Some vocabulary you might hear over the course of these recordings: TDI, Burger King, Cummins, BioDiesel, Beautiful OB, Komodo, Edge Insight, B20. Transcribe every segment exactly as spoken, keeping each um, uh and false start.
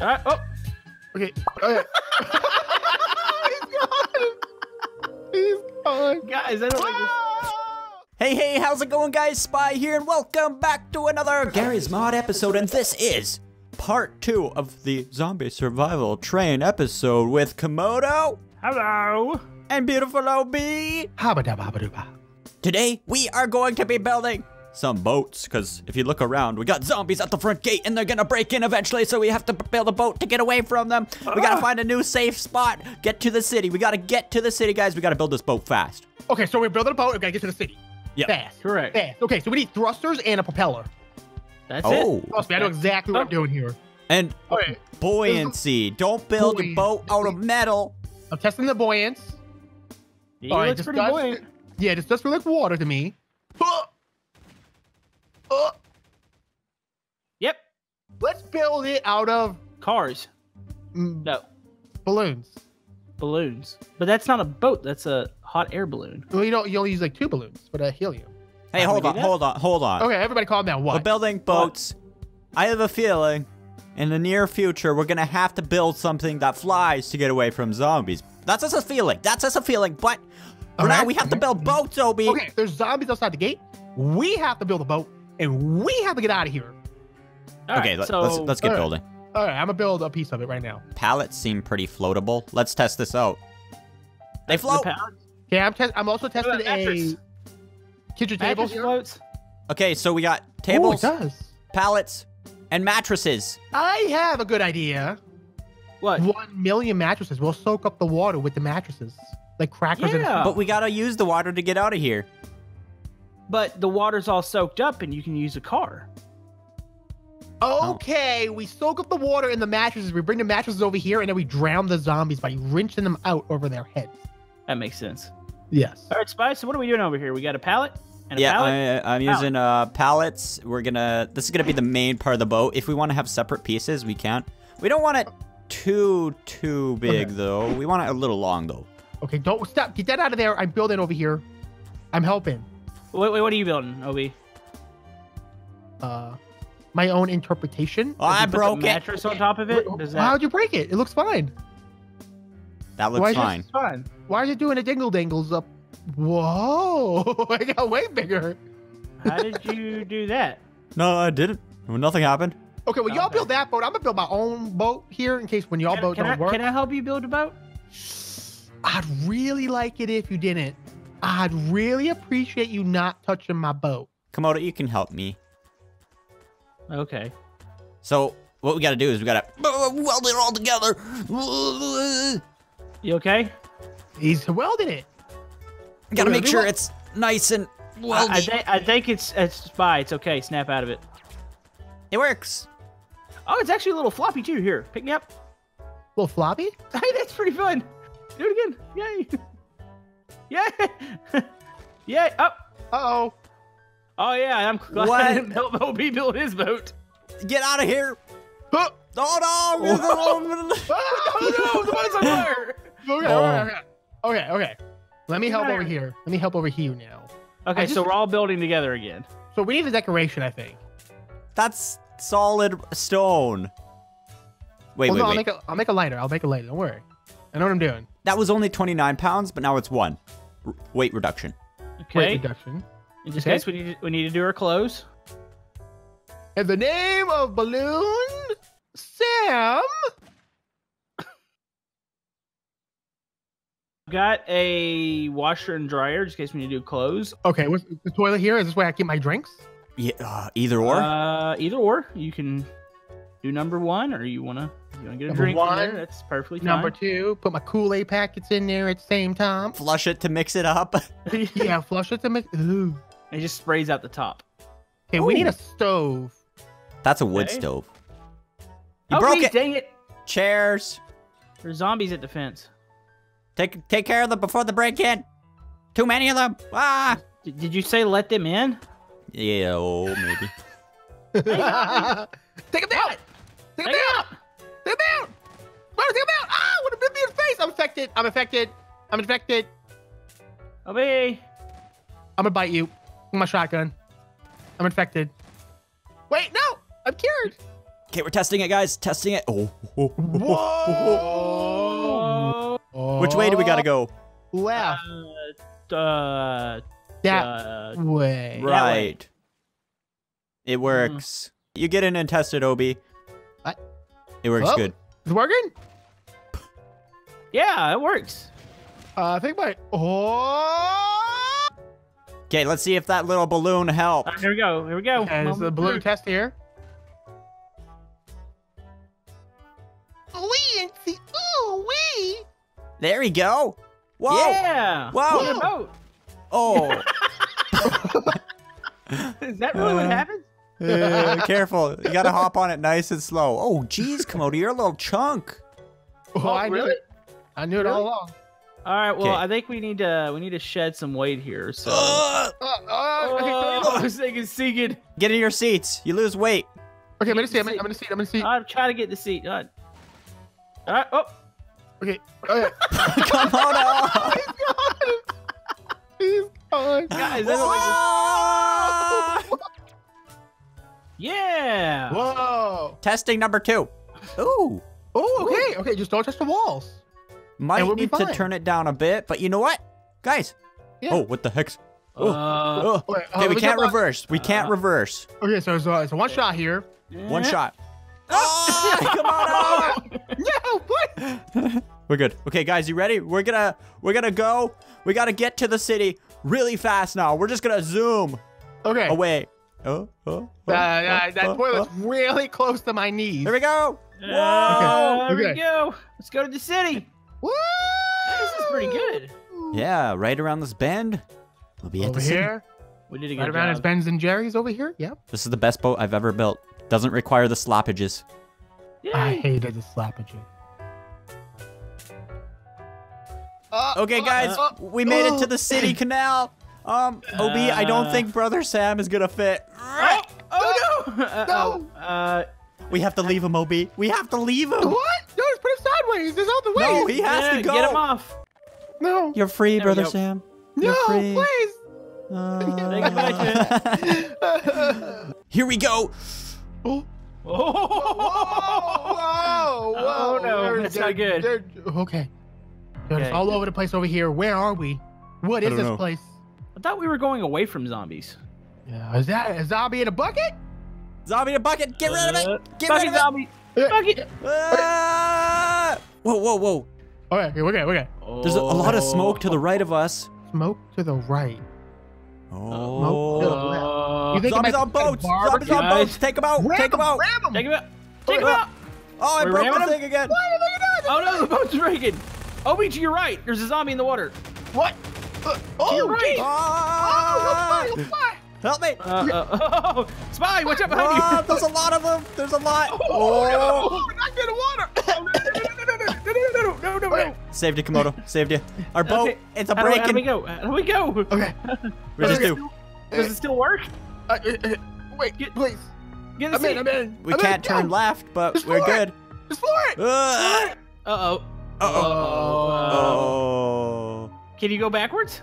All right. Oh. Okay. Okay. He's gone. Guys, I don't like this. Hey, hey, how's it going, guys? Spy here, and welcome back to another Garry's Mod episode, and this is part two of the Zombie Survival Train episode with Komodo. Hello. And Beautiful O B. Today, we are going to be building some boats, because if you look around, we got zombies at the front gate, and they're gonna break in eventually, so we have to build a boat to get away from them. Uh. We gotta find a new safe spot, get to the city. We gotta get to the city, guys. We gotta build this boat fast. Okay, so we're building a boat, we gotta get to the city. Yep. Fast. Correct. Fast. Okay, so we need thrusters and a propeller. That's oh. it. Trust me, I know exactly what I'm doing here. And okay. buoyancy. Don't build buoyancy. a boat out of metal. I'm testing the buoyance. Yeah, all right, just pretty does, buoyant. Yeah, this does feel like water to me. Uh, yep. Let's build it out of cars. Mm, no. Balloons. Balloons. But that's not a boat. That's a hot air balloon. Well, you don't. You only use like two balloons for the helium. Hey, hold on, hold on, hold on. Okay, everybody, calm down. What? We're building boats. What? I have a feeling, in the near future, we're gonna have to build something that flies to get away from zombies. That's just a feeling. That's just a feeling. But for All now, right. we have to build boats, Obi. Okay. There's zombies outside the gate. We have to build a boat. And we have to get out of here. All okay, right, so, let's let's get all right. building. All right, I'm gonna build a piece of it right now. Pallets seem pretty floatable. Let's test this out. They float. The okay, I'm test. I'm also testing a kitchen table. Floats. Okay, so we got tables, Ooh, it does. pallets, and mattresses. I have a good idea. What? One million mattresses. We'll soak up the water with the mattresses, like crackers. Yeah. And but we gotta use the water to get out of here. But the water's all soaked up, and you can use a car. Okay, oh. we soak up the water in the mattresses. We bring the mattresses over here, and then we drown the zombies by wrenching them out over their heads. That makes sense. Yes. All right, Spy, so what are we doing over here? We got a pallet and a yeah, pallet? Yeah, I'm pallet. using uh, pallets. We're gonna... This is gonna be the main part of the boat. If we want to have separate pieces, we can. We don't want it too, too big, okay. though. We want it a little long, though. Okay, don't... Stop. Get that out of there. I'm building over here. I'm helping. Wait, wait, what are you building, Obi? Uh, my own interpretation. Oh, I broke it. Mattress on top of it. That... How'd you break it? It looks fine. That looks Why fine. Is fine. Why are you doing a dingle dangles up? Whoa! I got way bigger. How did you do that? No, I didn't. Well, nothing happened. Okay, well, y'all okay. build that boat. I'm gonna build my own boat here in case when y'all boat can don't I, work. Can I help you build a boat? I'd really like it if you didn't. I'd really appreciate you not touching my boat. Komodo, you can help me. Okay. So, what we gotta do is we gotta weld it all together. You okay? He's welding it. I gotta make sure it's nice and weldy. I, I, th I think it's, it's fine. It's okay. Snap out of it. It works. Oh, it's actually a little floppy, too. Here, pick me up. A little floppy? Hey, that's pretty fun. Do it again. Yay. Yeah, yeah. Up. Oh. Uh oh. Oh yeah, I'm glad what? I didn't help O B build his boat. Get out of here! Oh no! Oh no! The boat's on fire! Okay, okay, okay, okay. Let me help over here. Let me help over here now. Okay, just, so we're all building together again. So we need the decoration, I think. That's solid stone. Wait, well, wait, no, wait. I'll make a, I'll make a lighter. I'll make a lighter. Don't worry. I know what I'm doing. That was only twenty-nine pounds, but now it's one. R weight reduction. Okay. Weight reduction. In this okay. case, we need, to, we need to do our clothes. In the name of Balloon Sam. Got a washer and dryer, just in case we need to do clothes. Okay, what's the toilet here? Is this where I keep my drinks? Yeah, uh, either or. Uh, either or. You can do number one, or you want to... You want to get a Number drink one, in there? That's perfectly fine. Number two, put my Kool-Aid packets in there at the same time. Flush it to mix it up. yeah, flush it to mix Ooh. It just sprays out the top. Okay, Ooh. we need a stove. That's a wood okay. stove. You okay, broke it. dang it. Chairs. There's zombies at the fence. Take take care of them before they break in. Too many of them. Ah. D did you say let them in? Yeah, oh, maybe. Take them out. Take them out. Take them out. Take him out! Why take him out? Ah! What a in the face! I'm infected! I'm infected! I'm infected! O B! I'm gonna bite you. With my shotgun. I'm infected. Wait, no! I'm cured! Okay, we're testing it, guys. Testing it. Oh. Whoa. Whoa. Which way do we gotta go? Left. Uh, uh, that uh, way. Right. That way. It works. Mm. You get in and test it, Obi. What? It works Hello? good. It's working? Yeah, it works. Uh, I think my... Oh! Okay, let's see if that little balloon helps. Uh, here we go. Here we go. Okay, is the balloon test here? Ooh-wee! Ooh-wee! There we go. Whoa! Yeah! Whoa! Whoa. Oh! Is that really uh, what happens? Uh, careful. You gotta hop on it nice and slow. Oh, geez, Komodo, you're a little chunk. Oh, oh I really? knew it. I knew it really? all along. All right, well, Kay. I think we need to we need to shed some weight here. So. Uh, uh, oh, oh, this thing is sinking. Get in your seats. You lose weight. Okay, let me see. I'm gonna see. I'm gonna see. I'm trying to get in the seat. All right. All right. Oh. Okay. Okay. Come on out. He's gone. He's gone. Guys, that's what Yeah. Whoa. Testing number two. Ooh. Oh, okay. Okay, just don't touch the walls. Might we'll need to turn it down a bit, but you know what? Guys. Yeah. Oh, what the heck's... Oh. Uh, oh. Wait, uh, okay, we can't reverse. Back. We can't uh, reverse. Okay, so it's so, so one shot here. Yeah. One shot. Oh, come on out. No, what? We're good. Okay, guys, you ready? We're gonna we're gonna go. We gotta get to the city really fast now. We're just gonna zoom. Okay. Away. Oh, oh, oh, uh, oh, uh, that oh, toilet's oh. really close to my knees. There we go. Whoa. Uh, there okay. we go. Let's go to the city. Woo! This is pretty good. Yeah, right around this bend. We'll be at over the city. Here. We did a good right job. around this Ben's and Jerry's over here. Yep. This is the best boat I've ever built. Doesn't require the sloppages. Yay. I hated the sloppages. Uh, okay, guys, uh, uh, we made it to the city canal. Um, O B, uh, I don't think Brother Sam is gonna fit. Oh, oh no! Uh, no! Uh, uh, we have to leave him, O B. We have to leave him. What? No, just put him sideways. There's all the ways. No, he has yeah, to go. Get him off. No. You're free, Brother Sam. You're no, free. please. Uh, Here we go. Oh. Oh. Whoa, whoa, whoa, whoa. Oh no, they're, that's they're, not good. They're, okay. They're okay. all over the place over here. Where are we? What is this know. place? I thought we were going away from zombies. Yeah, is that a zombie in a bucket? Zombie in a bucket. Get rid of it. Get uh, rid of zombie. it. Zombie. Bucket. Uh, whoa, whoa, whoa. All right, okay, we're good. We're good. Oh. There's a, a lot of smoke to the right of us. Smoke to the right. Oh. Smoke to the left. You think zombies on boats. Zombies on boats. Take them out. Grab Take them out. Grab them. Take them out. Take them out. Oh, I we broke the thing again. What are they doing? Oh no, the boat's breaking. Obi, to your right. There's a zombie in the water. What? Uh, oh, to your right. Uh, oh, spy. Help me. Uh, uh, oh, spy, watch out behind oh, you. There's a lot of them. There's a lot. Oh, oh. No, we're not getting water. No, no, no, no. Saved you, Komodo. Saved you. Our boat, okay. it's a break. How do we go? How do we go? Okay. We just do. Does it still work? Uh, uh, wait, get, please. Get I'm in, I'm in. We I'm can't in. turn left, but Just we're good. It. Just floor it. Uh oh. Uh oh. Uh-oh. Can you go backwards?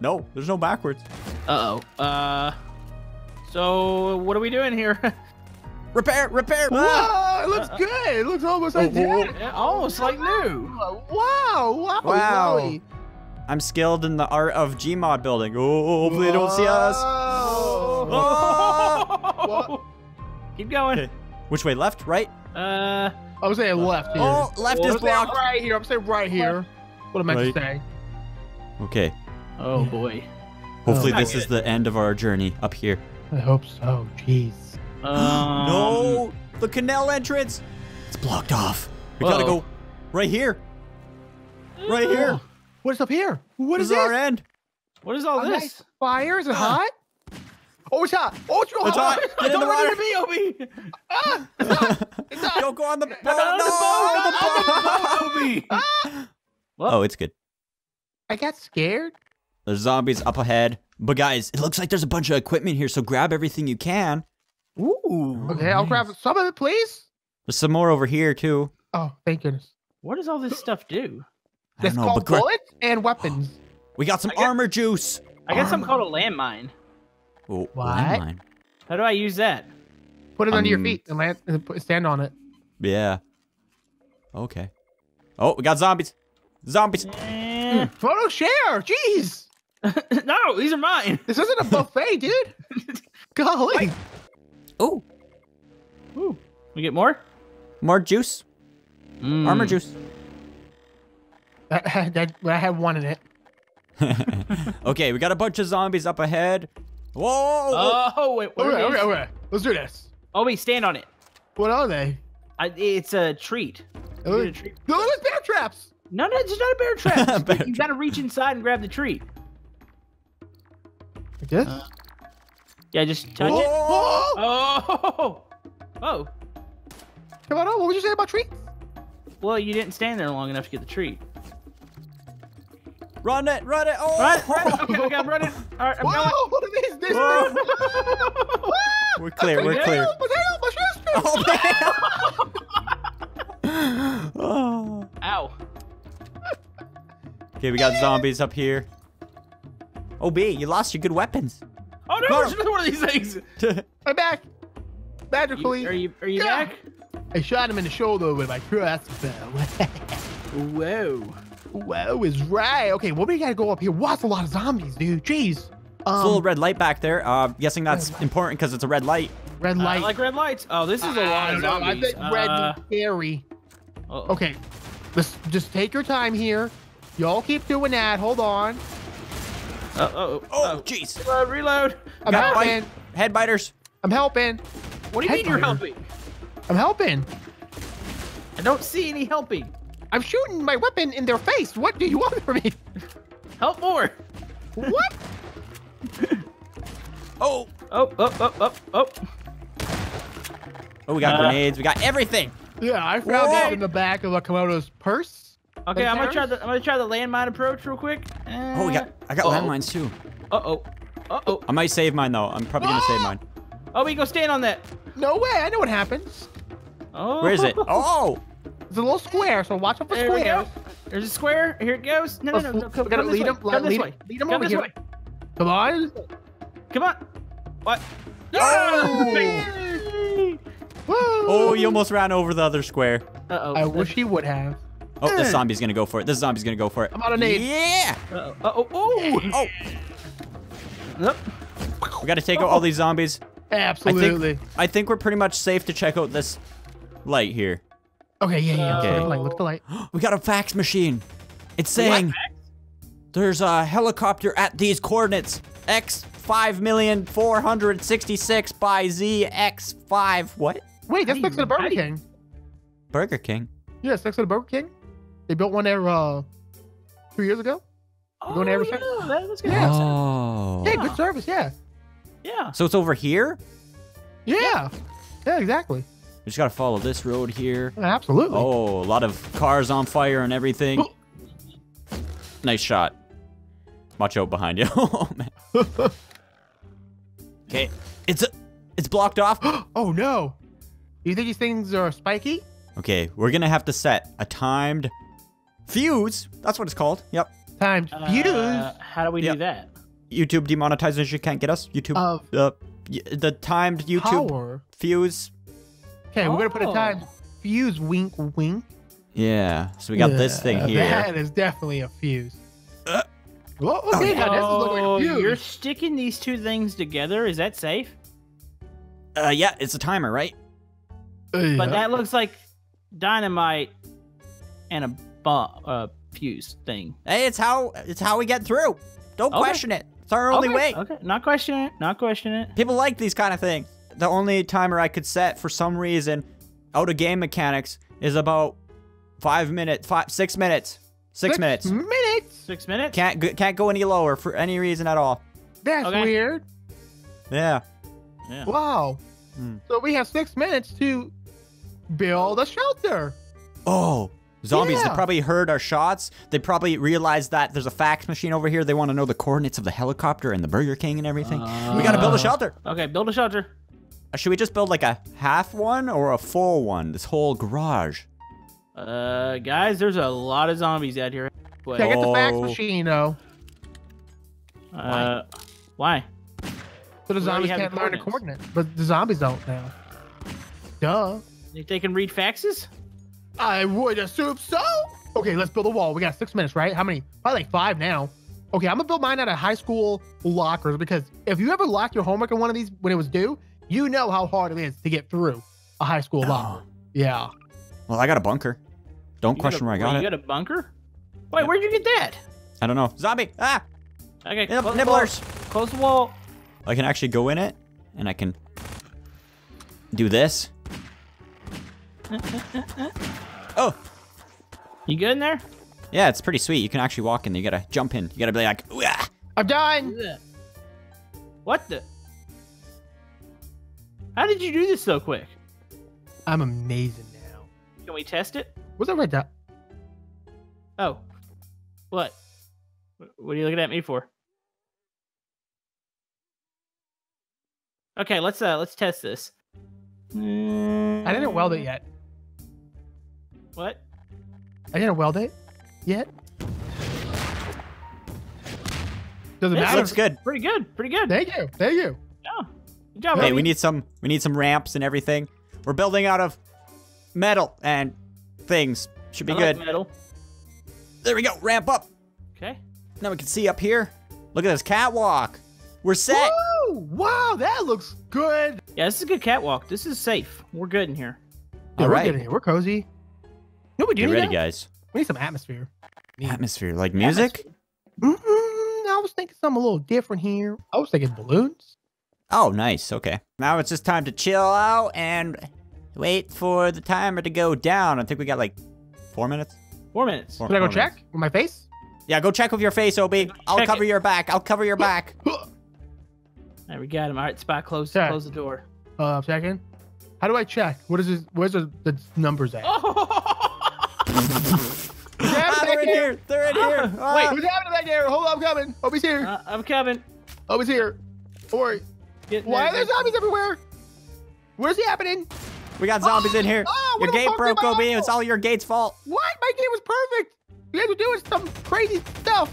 No, there's no backwards. Uh oh. Uh. So what are we doing here? Repair, repair. Whoa, ah. It looks good. It looks almost like new. Almost like new. Wow, wow, wow. Really. I'm skilled in the art of Gmod building. Oh, hopefully Whoa. they don't see us. Oh. Keep going. Okay. Which way, left, right? Uh, I was saying left here. Oh, left well, is blocked. Right here, I'm saying right here. What am I right. saying? Okay. Oh, boy. Hopefully oh, this is the end of our journey up here. I hope so, jeez. Um, no, the canal entrance. It's blocked off. We uh-oh. gotta go right here. Right here. What is up here? What is, is this? our end? What is all a this? Nice fire? Is it uh, hot? Oh, it's hot. Oh, it's real it's hot. hot. I don't the want it to be, O B. Ah, it's hot. It's hot. Don't go on the boat. No, no, the boat, O B. Oh, it's good. I got scared. There's zombies up ahead. But guys, it looks like there's a bunch of equipment here, so grab everything you can. Ooh. Okay, I'll grab some of it, please. There's some more over here, too. Oh, thank goodness. What does all this stuff do? It's called bullets and weapons. We got some got, armor juice. I got armor. something called a landmine. Oh, what? Landmine. How do I use that? Put it um, under your feet and land, stand on it. Yeah. Okay. Oh, we got zombies. Zombies. Mm. Photo share. Jeez. No, these are mine. This isn't a buffet, dude. Golly. Oh. Ooh. We get more? More juice. Mm. Armor juice. That, that, I have one in it. Okay, we got a bunch of zombies up ahead. Whoa! Oh, oh wait. What okay, okay, okay. Let's do this. Oh, wait, stand on it. What are they? I, it's a treat. Oh, a treat. No, there's bear traps. No, no, it's not a bear trap. bear you tra gotta reach inside and grab the treat. Like this? Uh, yeah, just touch Whoa. it. Oh! Oh! Come on, what would you say about treats? Well, you didn't stand there long enough to get the treat. Run it! Run it! Oh! Run, run. Okay, okay, I'm running. All right, I'm Whoa, going. What is this? Whoa. We're clear. We're clear. Oh, damn. Oh. Ow. Okay, we got zombies up here. O B, you lost your good weapons. Oh no! There's another one of these things. I'm back. Magically. You, are you? Are you God. back? I shot him in the shoulder with my crossbow. Whoa. Whoa is right. Okay, well, we gotta go up here. What's a lot of zombies, dude? Jeez. Um, it's a little red light back there. Uh, guessing that's important because it's a red light. Red light. Uh, I like red lights. Oh, this is a uh, lot of zombies. I think uh, red is scary. Uh-oh. Okay, let's just take your time here. Y'all keep doing that. Hold on. Uh oh. Oh, jeez. Oh, reload. Reload. I'm Got helping. Bite. Head biters. I'm helping. What do you Head mean biter. you're helping? I'm helping. I don't see any helping. I'm shooting my weapon in their face. What do you want from me? Help more. What? Oh. Oh, oh, oh, oh, oh. Oh, we got uh, grenades. We got everything. Yeah, I found that in the back of a Komodo's purse. Okay, like I'm going to try the I'm going to try the landmine approach real quick. Uh, oh, we got I got uh -oh. landmines too. Uh-oh. Uh-oh. I might save mine though. I'm probably going to ah! save mine. Oh, we go stand on that. No way. I know what happens. Oh. Where is it? Oh. It's a little square, so watch out for there squares. There's a square. Here it goes. No, no, no. no. Come, we gotta come lead him. Come lead, lead, lead him come over here. Way. Come on. Come on. What? Oh! Oh, you almost ran over the other square. Uh oh. I That's... wish he would have. Oh, this zombie's gonna go for it. This zombie's gonna go for it. I'm out of nade. Yeah. Uh oh. Uh oh. Oh. Oh. Nope. We gotta take oh. out all these zombies. Absolutely. I think, I think we're pretty much safe to check out this light here. Okay, yeah, yeah. Okay. Look at the light. Look at the light. We got a fax machine. It's saying there's a helicopter at these coordinates. X five million four hundred sixty-six by Z X five. What? Wait, that's next to the Burger King. Burger King? Yeah, it's next to the Burger King. They built one there uh, two years ago. Oh, going there yeah. That, that's good yeah. Oh. yeah, good service, yeah. Yeah. So it's over here? Yeah. Yeah, yeah exactly. We just gotta follow this road here. Absolutely. Oh, a lot of cars on fire and everything. Oh. Nice shot. Watch out behind you. Oh man. Okay, it's a, it's blocked off. Oh no. Do you think these things are spiky? Okay, we're gonna have to set a timed fuse. That's what it's called. Yep. Timed uh, fuse. How do we yep. do that? YouTube demonetizes. You can't get us. YouTube. Uh, uh, the timed YouTube power. fuse. Okay, oh. we're gonna put a time fuse. Wink, wink. Yeah. So we got yeah, this thing here. That is definitely a fuse. Uh, Whoa, okay, oh, now this is looking like a fuse. You're sticking these two things together. Is that safe? Uh, yeah, it's a timer, right? Uh, yeah. But that looks like dynamite and a bomb, uh, fuse thing. Hey, it's how it's how we get through. Don't okay. question it. It's our only okay. way. Okay, not question it. Not question it. People like these kind of things. The only timer I could set for some reason out of game mechanics is about five minutes, five, six minutes, six, six minutes, minutes, six minutes. Can't can't go any lower for any reason at all. That's okay. weird. Yeah. yeah. Wow. Hmm. So we have six minutes to build a shelter. Oh, zombies! Yeah. They probably heard our shots. They probably realized that there's a fax machine over here. They want to know the coordinates of the helicopter and the Burger King and everything. Uh, we gotta build a shelter. Okay, build a shelter. Should we just build like a half one or a full one? This whole garage. Uh, guys, there's a lot of zombies out here. Check out oh. the fax machine, though. Uh, why? why? So the zombies can't learn the coordinates, but the zombies don't now. Duh. You think they can read faxes? I would assume so. Okay, let's build a wall. We got six minutes, right? How many? Probably like five now. Okay, I'm gonna build mine out of high school lockers, because if you ever locked your homework in one of these when it was due, you know how hard it is to get through a high school oh. locker. Yeah. Well, I got a bunker. Don't you question a, where I got wait, it. You got a bunker? Wait, yeah. Where'd you get that? I don't know. Zombie! Ah! Okay, Nib close nibblers. The wall. Close the wall. I can actually go in it, and I can do this. Uh, uh, uh. Oh! You good in there? Yeah, it's pretty sweet. You can actually walk in there. You gotta jump in. You gotta be like, Wah! I'm dying! What the? How did you do this so quick? I'm amazing now. Can we test it? What's that right there? Oh. What? What are you looking at me for? Okay, let's uh, let's test this. I didn't weld it yet. What? I didn't weld it yet. Doesn't matter. Looks good. Pretty good. Pretty good. Thank you. Thank you. Yeah. Good job. Hey, we need some. We need some ramps and everything. We're building out of metal and things. Should be I good. Like metal. There we go. Ramp up. Okay. Now we can see up here. Look at this catwalk. We're set. Woo! Wow, that looks good. Yeah, this is a good catwalk. This is safe. We're good in here. Dude, all we're right. Good in here. We're cozy. No, we do. Get ready, that? guys. We need some atmosphere. Need atmosphere, like music. Atmosphere. Mm-mm, I was thinking something a little different here. I was thinking balloons. Oh, nice. Okay. Now it's just time to chill out and wait for the timer to go down. I think we got like four minutes. Four minutes. Should I go check minutes. with my face? Yeah, go check with your face, O B. I'll check cover it. your back. I'll cover your back. There we got him. All right, Spot, close, close the door. Uh, second. How do I check? What is this? Where's the, the numbers at? Oh! yeah, ah, they're in here. here. They're in here. Ah. Wait, what's happening back there? Hold on, I'm coming. O B's here. Uh, I'm coming. O B's here. Don't worry. Getting Why there, are there zombies everywhere? Where's it happening? We got zombies oh, in here. Oh, your gate broke, O B. It's all your gate's fault. What? My gate was perfect. You had to do some crazy stuff.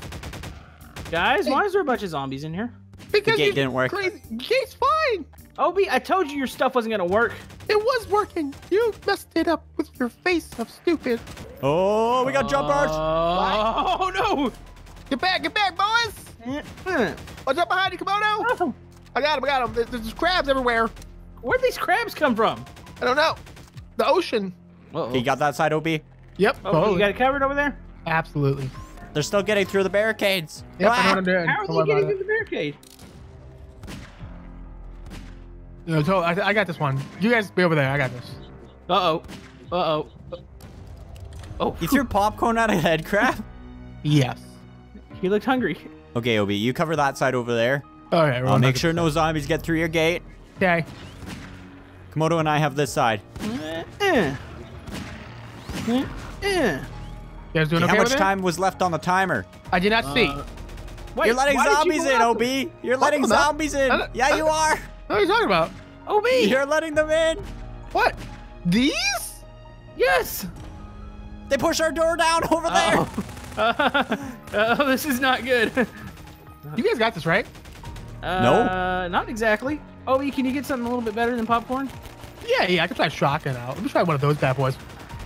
Guys, hey. Why is there a bunch of zombies in here? Because the gate didn't work. Crazy. Gate's fine. O B, I told you your stuff wasn't going to work. It was working. You messed it up with your face of stupid. Oh, we got uh, jumpers. Oh, no. Get back. Get back, boys. Mm-hmm. What's up behind you, Komodo? Oh. I got him. I got him. There's, there's crabs everywhere. Where'd these crabs come from? I don't know. The ocean. Uh-oh. You got that side, O B? Yep. Oh, you got it covered over there? Absolutely. They're still getting through the barricades. Yep, ah, I know what I'm doing. How are they getting through the barricade? No, so I, I got this one. You guys be over there. I got this. Uh-oh. Uh-oh. Oh. You threw popcorn out of head crab? Yes. He looked hungry. Okay, O B, you cover that side over there. All right. I'll make sure no zombies get through your gate. Okay. Komodo and I have this side. Uh, uh. Uh, uh. Doing okay, okay how much with time it? was left on the timer? I did not uh, see. Wait, You're letting zombies you in, O B. Them? You're letting zombies in. Not, yeah, you are. What are you talking about? O B. You're letting them in. What? These? Yes. They push our door down over uh-oh. there. Uh, oh, this is not good. You guys got this, right? Uh, no. Not exactly. O B, can you get something a little bit better than popcorn? Yeah, yeah. I can try shotgun out. Let me try one of those bad boys.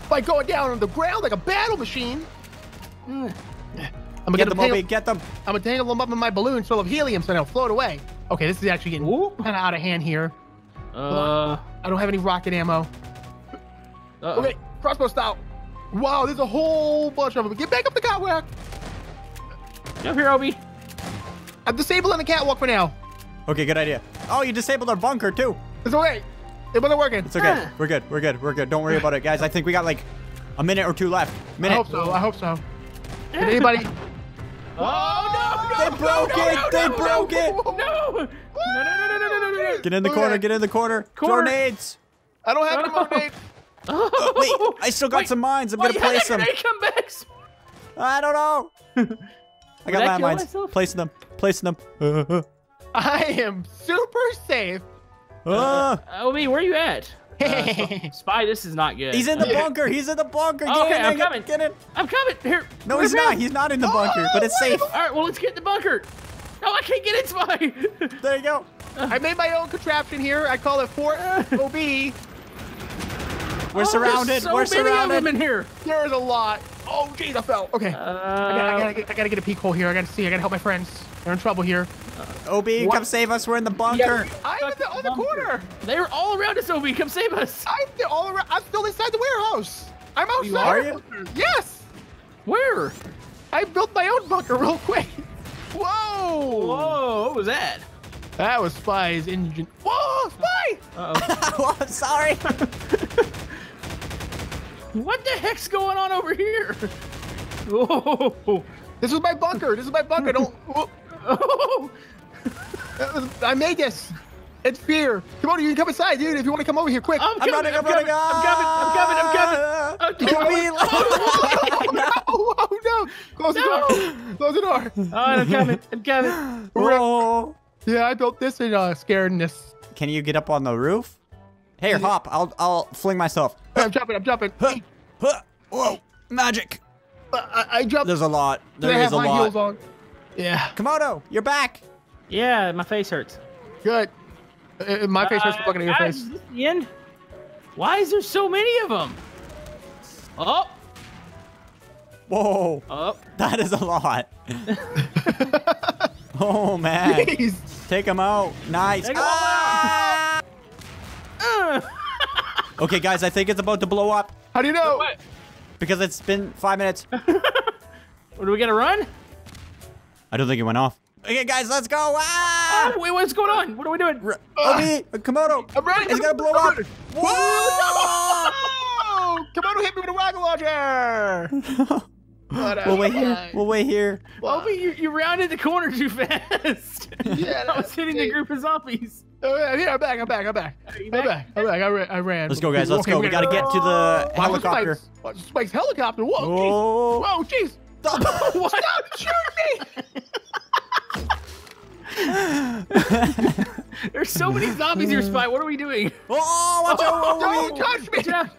By going down on the ground like a battle machine. Mm. I'm gonna get, get them, O B, get them. I'm gonna tangle them up in my balloon full of helium so they'll float away. Okay, this is actually getting kind of out of hand here. Uh, I don't have any rocket ammo. Uh-oh. Okay, crossbow style. Wow, there's a whole bunch of them. Get back up the catwalk. Get up here, O B. I'm disabling the catwalk for now. Okay, good idea. Oh, you disabled our bunker too. It's okay. It wasn't working. It's okay. Ah. We're good. We're good. We're good. Don't worry about it, guys. I think we got like a minute or two left. Minute. I hope so. I hope so. Did anybody? Oh, no, no, they broke no, it. No, no, they broke no, it. No. No, no, no, no, no, no, no. Get in the okay. corner. Get in the corner. corner. Tornades. I don't have oh. any tornades. Oh, wait, I still got wait. some mines. I'm oh, going to place them. Come back. I don't know. I got landmines. Myself? Placing them. Placing them. I am super safe. Uh, uh, O B, where are you at? Uh, Spy, this is not good. He's in the bunker. He's in the bunker. Get okay, in, I'm get, coming. Get in. I'm coming. Here. No, he's not. In. He's not in the bunker, oh, but it's safe. All right, well, let's get in the bunker. No, I can't get in, Spy. There you go. Uh, I made my own contraption here. I call it Fort O B. We're oh, surrounded. So We're surrounded. There's so many of them in here. There's a lot. Oh, jeez, I fell. Okay. Uh, I, gotta, I, gotta get, I gotta get a peek hole here. I gotta see. I gotta help my friends. They're in trouble here. Uh, O B, what? Come save us. We're in the bunker. Yeah, I'm in the other corner. They're all around us, O B. Come save us. I'm all around. I'm still inside the warehouse. I'm outside. You are you? Yes. Where? I built my own bunker real quick. Whoa. Whoa. What was that? That was Spy's engine. Whoa, Spy! Uh-oh. I'm sorry. What the heck's going on over here? Whoa. This is my bunker. This is my bunker. Don't. Oh. I made this. It's fear. Come on, you can come inside, dude. If you want to come over here, quick. I'm coming. I'm coming. I'm coming. I'm coming. I'm coming. Oh no! Close the door. Close the door. Oh, I'm coming. I'm coming. Whoa. Yeah, I built this in uh, scaredness. Can you get up on the roof? Hey, or hop. I'll I'll fling myself. I'm jumping. I'm jumping. Whoa! Magic. I, I jumped. There's a lot. There is have a lot. High heels on? Yeah. Komodo, you're back. Yeah, my face hurts. Good. Uh, my face uh, hurts. Fucking your I, face. Ian, why is there so many of them? Oh. Whoa. Oh. That is a lot. Oh man. Jeez. Take him out. Nice. Ah! Out. Okay, guys, I think it's about to blow up. How do you know? What? Because it's been five minutes. What, do we gotta run? I don't think it went off. Okay, guys, let's go. Ah! Oh, wait, what's going on? What are we doing? R uh, O B, Komodo. I'm ready. It's gonna blow up. Whoa! Whoa! Komodo hit me with a rocket launcher. We'll wait here. We'll wait here. Well, O B, you, you rounded the corner too fast. Yeah, I was hitting the group of zombies. Oh, yeah, yeah, I'm back. I'm back. I'm back. I'm back. I'm back. I ran. I ran. Let's go, guys. Let's okay, go. We gotta get to the Watch helicopter. Spikes. Watch Spike's helicopter. Whoa! Whoa! Jeez! Stop! Stop shooting me! There's so many zombies here, Spike. What are we doing? Oh! Watch out! Oh, oh, don't touch me! Run,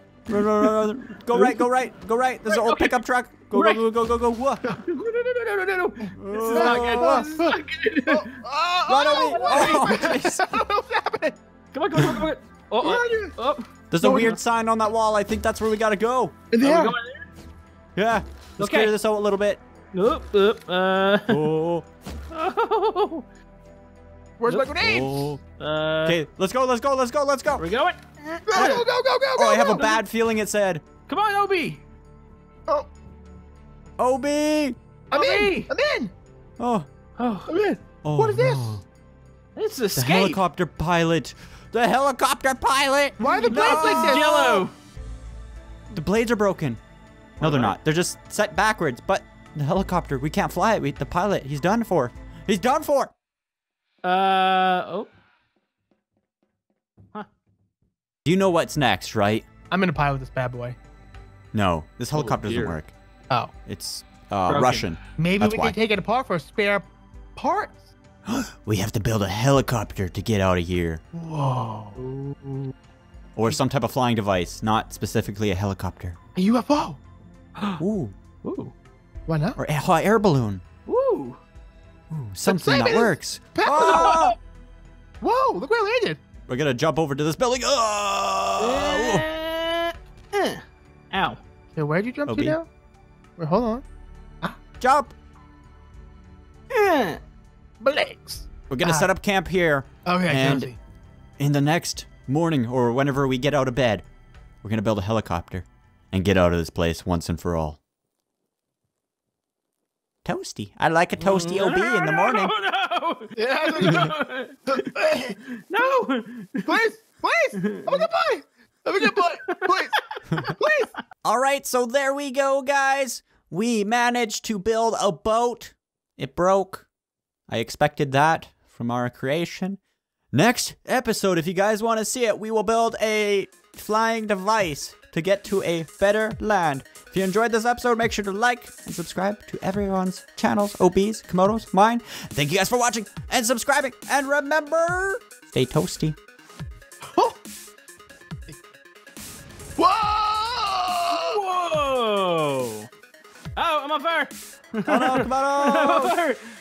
run, run, run. Go right. Go right. Go right. There's an old pickup truck. Go, right. go, go, go, go, go, go. No, no, no, no, no, no, no. This is not good. Oh, this is not good. Oh, oh, Run away. Oh, oh, I don't know what's happening. Come on, come on, come on. Oh, oh, oh. There's a weird sign on that wall. I think that's where we got to go. Yeah. Are we going there? Yeah. Let's okay. clear this out a little bit. Oop, oop, uh. Oh. Oh. Where's my grenades? Oh. Uh. Okay, let's go, let's go, let's go, let's go. We're going. Go, go, go, go, go, go. Oh, I have a bad feeling it said. Come on, O B. Oh. O B! I'm O B. in! I'm in! Oh. Oh. I'm in. Oh, what is this? No. It's escape. The helicopter pilot. The helicopter pilot! Why are the blades no. like this? Yellow. The blades are broken. No, they're not. They're just set backwards. But the helicopter, we can't fly it. We, the pilot, he's done for. He's done for! Uh, oh. Huh. You know what's next, right? I'm gonna pilot this bad boy. No, this helicopter oh, doesn't work. Oh, it's uh, Russian. Maybe That's we why. can take it apart for spare parts. We have to build a helicopter to get out of here. Whoa! Or some type of flying device, not specifically a helicopter. A U F O. Ooh. Ooh. Why not? Or a hot air balloon. Ooh. Ooh something that works. Oh! Whoa! Look where I landed. We're gonna jump over to this building. Oh! Uh, uh. Ow! Hey, where'd you jump O B. to now? Wait, hold on. Ah. Jump! Yeah. Blakes! We're gonna ah. set up camp here. Okay, and easy. in the next morning or whenever we get out of bed, we're gonna build a helicopter and get out of this place once and for all. Toasty. I like a toasty O B no, in the morning. No! No! Yeah, no! No! Please! Please! I'm a good boy! I'm a good boy! Please! Please! All right, so there we go, guys. We managed to build a boat. It broke. I expected that from our creation. Next episode, if you guys want to see it, we will build a flying device to get to a better land. If you enjoyed this episode, make sure to like and subscribe to everyone's channels, O B's, Komodo's, mine. Thank you guys for watching and subscribing. And remember, stay toasty. Oh. Whoa! Oh, I'm on fire! Oh no, come on! I'm on fire!